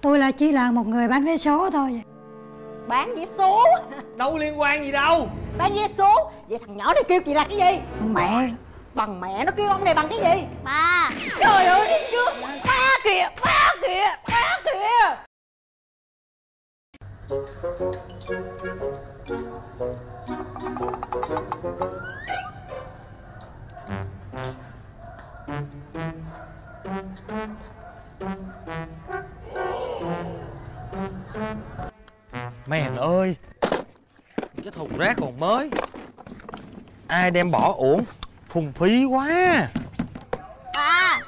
Tôi là chỉ là một người bán vé số thôi. Bán vé số? Đâu liên quan gì đâu. Bán vé số? Vậy thằng nhỏ này kêu chị là cái gì? Mẹ. Bằng mẹ nó kêu ông này bằng cái gì? Ba. Trời ơi đi trước. Ba kìa, ba kìa, ba kìa. Mẹ ơi, cái thùng rác còn mới, ai đem bỏ uổng, phung phí quá. Ba.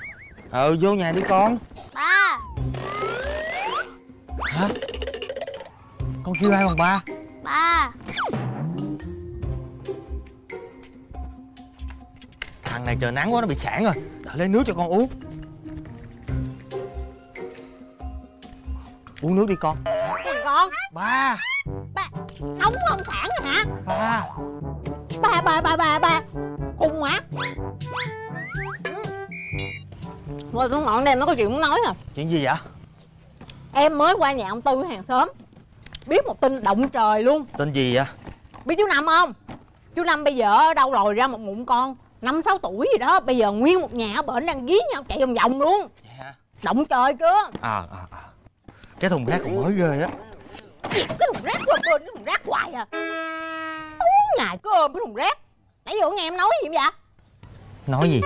Vô nhà đi con. Ba. Hả? Con kêu ai bằng ba? Ba. Thằng này trời nắng quá nó bị sảng rồi, đợi lấy nước cho con uống. Uống nước đi con. Cái gì con? Ba. Ba nóng không sẵn rồi hả? Ba. Ba khùng hả? Thôi xuống ngọn đây em mới có chuyện muốn nói nè. Chuyện gì vậy? Em mới qua nhà ông Tư hàng xóm, biết một tin động trời luôn. Tin gì vậy? Biết chú Năm không? Chú Năm bây giờ ở đâu lòi ra một ngụm con 5-6 tuổi gì đó, bây giờ nguyên một nhà ở bển đang dí nhau chạy vòng vòng luôn. Yeah. Động trời cơ. Cái thùng rác cũng mới ghê á. Cái thùng rác của ôm, cái thùng rác hoài à. Tối ngày cứ ôm cái thùng rác. Nãy giờ nghe em nói gì vậy? Nói gì?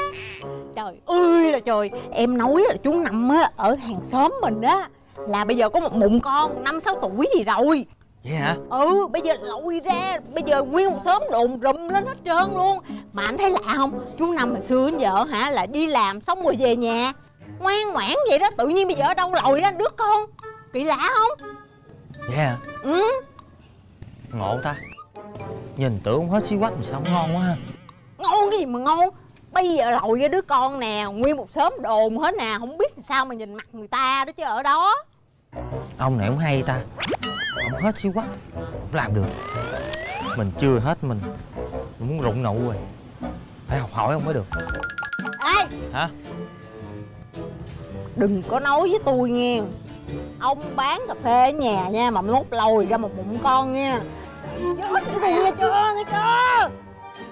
Trời ơi là trời. Em nói là chú Năm á, ở hàng xóm mình á, là bây giờ có một mụn con 5-6 tuổi gì rồi. Vậy hả? Ừ, bây giờ lội ra, bây giờ nguyên một xóm đồn rùm lên hết trơn luôn. Mà anh thấy lạ không? Chú Năm hồi xưa đến giờ hả, là đi làm xong rồi về nhà ngoan ngoãn vậy đó, tự nhiên bây giờ ở đâu lòi ra đứa con. Kỳ lạ không? Vậy hả? Ừ. Ngộ ta. Nhìn tưởng hết xí quách mà sao ngon quá ha. Ngon cái gì mà ngon. Bây giờ lòi ra đứa con nè, nguyên một xóm đồn hết nè. Không biết sao mà nhìn mặt người ta đó chứ ở đó. Ông này cũng hay ta. Ông hết xí quách, không làm được. Mình chưa hết, mình muốn rụng nụ rồi. Phải học hỏi ông mới được. Ê. Hả? Đừng có nói với tôi nghe. Ông bán cà phê ở nhà nha, mà mốt lòi ra một bụng con nha. Chứ cái gì vậy chưa, nghe chưa?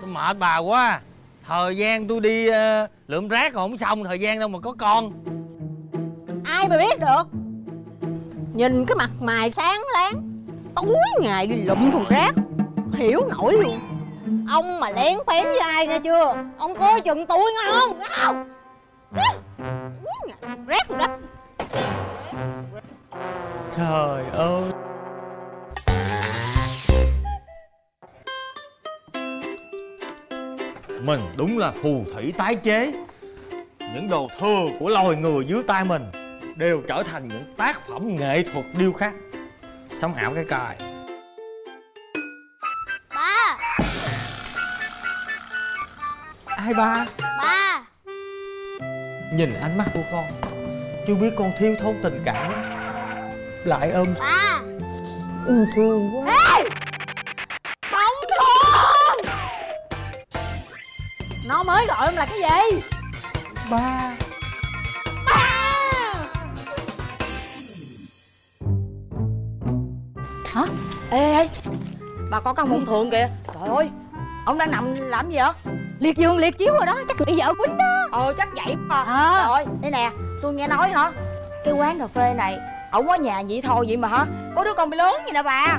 Tôi mệt bà quá. Thời gian tôi đi lượm rác còn không xong, thời gian đâu mà có con. Ai mà biết được. Nhìn cái mặt mày sáng láng, tối ngày đi lụm thùng rác, hiểu nổi luôn. Ông mà lén phén với ai nghe chưa, ông coi chừng tôi nghe không? Nghe không? Rác rồi đó. Trời ơi. Mình đúng là phù thủy tái chế. Những đồ thừa của loài người dưới tay mình đều trở thành những tác phẩm nghệ thuật điêu khắc. Sống ảo cái cài. Ba. Ai ba? Ba. Nhìn ánh mắt của con, chưa biết con thiếu thốn tình cảm. Lại ôm ba. Yêu thương quá. Ê! Mộng Thường. Nó mới gọi em là cái gì? Ba. Ba. Hả? Ê, bà có con Mộng Thường kìa. Trời ơi, ông đang nằm làm gì vậy? Liệt giường liệt chiếu rồi đó, chắc bị vợ quýnh đó. Chắc vậy mà. Trời ơi, đây nè, tôi nghe nói hả, cái quán cà phê này ổng ở nhà vậy thôi vậy mà hả, có đứa con bị lớn vậy nè bà.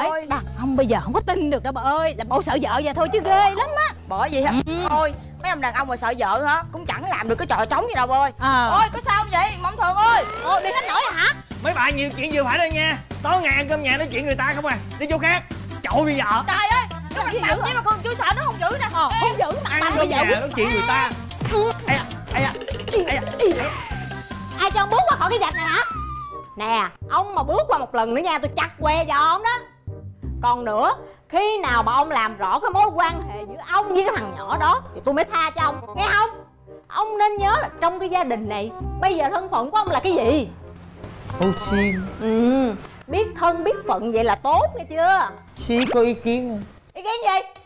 Bởi bà không, bây giờ không có tin được đâu bà ơi, là bộ sợ vợ vậy thôi chứ ghê lắm á. Bởi vậy hả? Thôi mấy ông đàn ông mà sợ vợ hả cũng chẳng làm được cái trò trống gì đâu bà ơi. Ôi có sao không vậy Mộng Thường ơi? Đi hết nổi hả? Mấy bà nhiều chuyện vừa phải đây nha, tối ngày ăn cơm nhà nói chuyện người ta không à, đi chỗ khác chậu bây giờ. Trời ơi, nó ăn bặm chứ mà con chưa sợ nó không giữ nè. Không giữ mặt bằng bây giờ nói chuyện người ta. Ai cho ông bước qua khỏi cái gạch này hả? Nè, ông mà bước qua một lần nữa nha, tôi chặt que vào ông đó. Còn nữa, khi nào mà ông làm rõ cái mối quan hệ giữa ông với cái thằng nhỏ đó thì tôi mới tha cho ông, nghe không? Ông nên nhớ là trong cái gia đình này, bây giờ thân phận của ông là cái gì? Ô xin. Biết thân biết phận vậy là tốt, nghe chưa? Xí có ý kiến không? Ý kiến gì?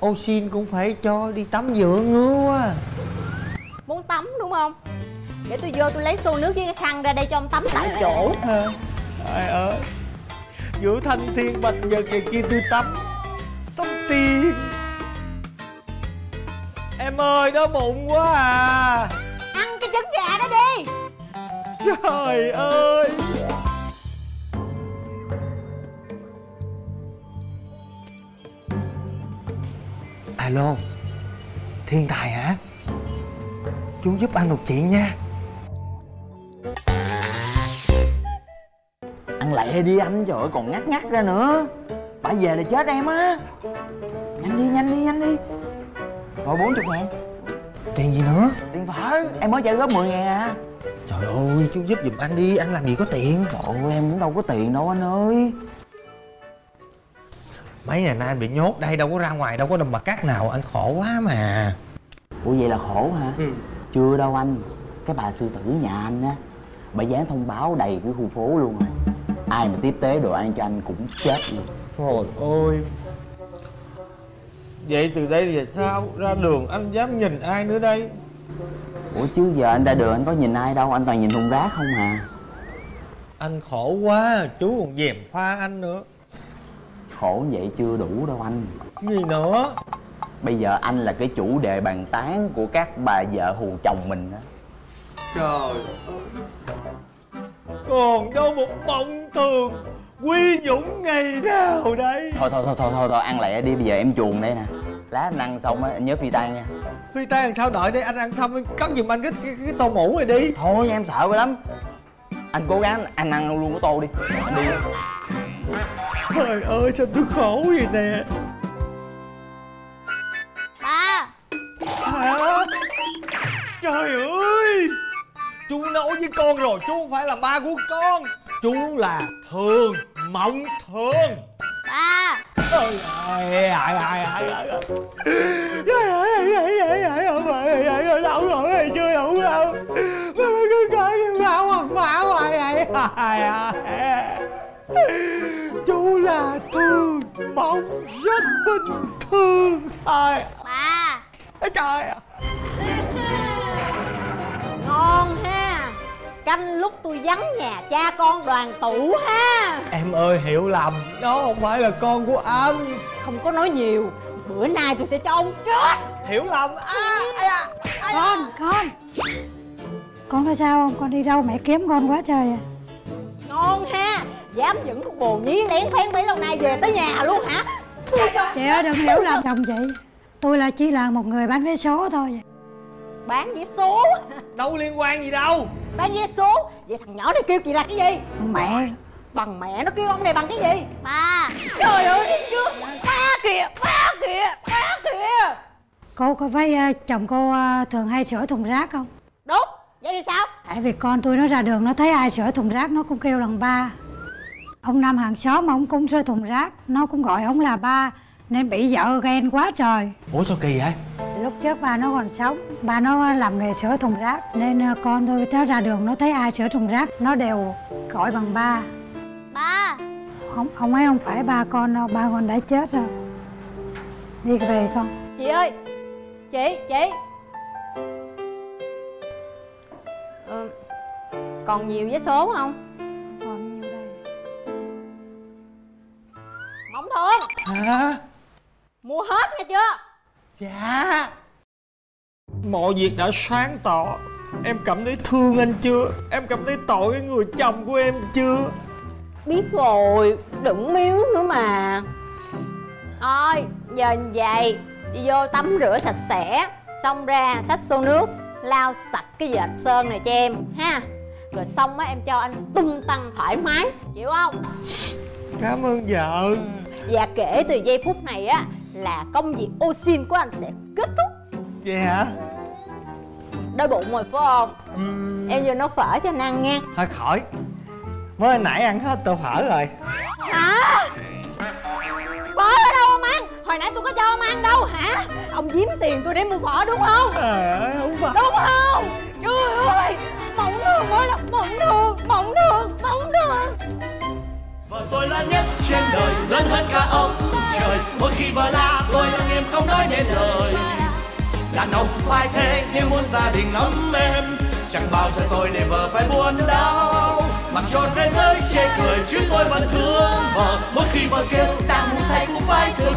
Ô xin cũng phải cho đi tắm rửa ngứa quá. Muốn tắm đúng không? Để tôi vô tôi lấy xô nước với cái khăn ra đây cho ông tắm tại chỗ. Trời ơi, giữa thanh thiên bạch nhật ngày kia tôi tắm tiền. Em ơi, đói bụng quá à. Ăn cái trứng gà đó đi. Trời ơi. Alo, Thiên Tài hả? Chú giúp anh một chuyện nha. Ăn lại đi anh, trời ơi, còn ngắt ngắt ra nữa. Bà về là chết em á. Nhanh đi, nhanh đi, nhanh đi. Rồi 40.000. Tiền gì nữa? Tiền phở, em mới trả góp 10.000 à. Trời ơi, chú giúp giùm anh đi, anh làm gì có tiền. Trời ơi, em cũng đâu có tiền đâu anh ơi. Mấy ngày nay anh bị nhốt đây, đâu có ra ngoài, đâu có đồng bạc cát nào, anh khổ quá mà. Ủa vậy là khổ hả? Ừ. Chưa đâu anh, cái bà sư tử nhà anh á, bà dán thông báo đầy cái khu phố luôn rồi. Ai mà tiếp tế đồ ăn cho anh cũng chết luôn. Trời ơi. Vậy từ đây thì sao? Ra đường anh dám nhìn ai nữa đây? Ủa chứ giờ anh ra đường anh có nhìn ai đâu, anh toàn nhìn thùng rác không à. Anh khổ quá, chú còn dèm pha anh nữa. Khổ vậy chưa đủ đâu anh. Gì nữa? Bây giờ anh là cái chủ đề bàn tán của các bà vợ hù chồng mình đó. Trời ơi. Còn đâu một mộng thường quy dũng ngày nào đây. Thôi ăn lẹ đi, bây giờ em chuồn đây nè. Lát anh ăn xong á, anh nhớ phi tan nha. Phi tan sao? Đợi đi, anh ăn xong anh cắt giùm anh cái tô mũ này đi. Thôi em sợ quá lắm. Anh cố gắng anh ăn luôn cái tô đi. Anh đi. Trời ơi, sao tôi khổ vậy nè. Ba hả? Trời ơi, chú nấu với con rồi, chú không phải là ba của con. Chú là Thường, Mộng Thường. Ba. Trời ơi, đâu rồi, chưa đủ đâu. Ba cứ coi cái bao hoặc mã hoài vậy. Chú là Thường, Mộng rất bình thường. Ai? Ba. Trời ơi. Ngon ha. Canh lúc tôi vắng nhà cha con đoàn tụ ha. Em ơi, hiểu lầm, đó không phải là con của anh. Không có nói nhiều, bữa nay tôi sẽ cho ông chết. Hiểu lầm à, Con có sao không? Con đi đâu mẹ kiếm con quá trời à. Ngon ha. Dám dẫn con bồ nhí nén phén bấy lâu nay về tới nhà luôn hả? Chị ơi, đừng hiểu lầm chồng chị. Tôi là chỉ là một người bán vé số thôi. Bán vé số? Đâu liên quan gì đâu. Bán vé số? Vậy thằng nhỏ này kêu chị là cái gì? Mẹ. Bằng mẹ nó kêu ông này bằng cái gì? Ba. Trời ơi, đi trước. Ba kìa, ba kìa, ba kìa. Cô có thấy chồng cô thường hay sửa thùng rác không? Đúng, vậy thì sao? Tại vì con tôi nó ra đường nó thấy ai sửa thùng rác nó cũng kêu lần ba. Ông Nam hàng xóm ông cũng rơi thùng rác, nó cũng gọi ông là ba, nên bị vợ ghen quá trời. Ủa sao kỳ vậy? Lúc trước ba nó còn sống, ba nó làm nghề sửa thùng rác, nên con tôi tới ra đường nó thấy ai sửa thùng rác nó đều gọi bằng ba. Ba. Ông ấy không phải ba con đâu, ba con đã chết rồi. Đi về con. Chị ơi. Chị. Còn nhiều vé số không? Thường. Hả? Mua hết nghe chưa? Dạ. Mọi việc đã sáng tỏ. Em cảm thấy thương anh chưa? Em cảm thấy tội cái người chồng của em chưa? Biết rồi, đừng miếu nữa mà. Thôi, giờ như vậy, đi vô tắm rửa sạch sẽ, xong ra xách xô nước, lau sạch cái vệt sơn này cho em ha. Rồi xong á em cho anh tung tăng thoải mái, chịu không? Cảm ơn vợ. Và kể từ giây phút này á là công việc ô xin của anh sẽ kết thúc. Vậy hả? Đói bụng rồi phải không? Em vừa nấu phở cho anh ăn nha. Thôi khỏi, mới nãy ăn hết tô phở rồi. Hả? Phở ở đâu ông ăn? Hồi nãy tôi có cho ông ăn đâu hả? Ông giếm tiền tôi để mua phở đúng không? Không phải. Đúng không? Trời ơi, Mộng Thường mới là Mộng Thường. Và tôi là nhất trên đời, lớn hơn cả ông trời. Mỗi khi vợ la tôi là niềm không nói nên lời. Đàn ông phải thế nếu muốn gia đình ấm êm. chẳng bao giờ tôi để vợ phải buồn đau, mặc cho thế giới chê cười chứ tôi vẫn thương vợ. Mỗi khi vợ kêu ta muốn say cũng phải thương.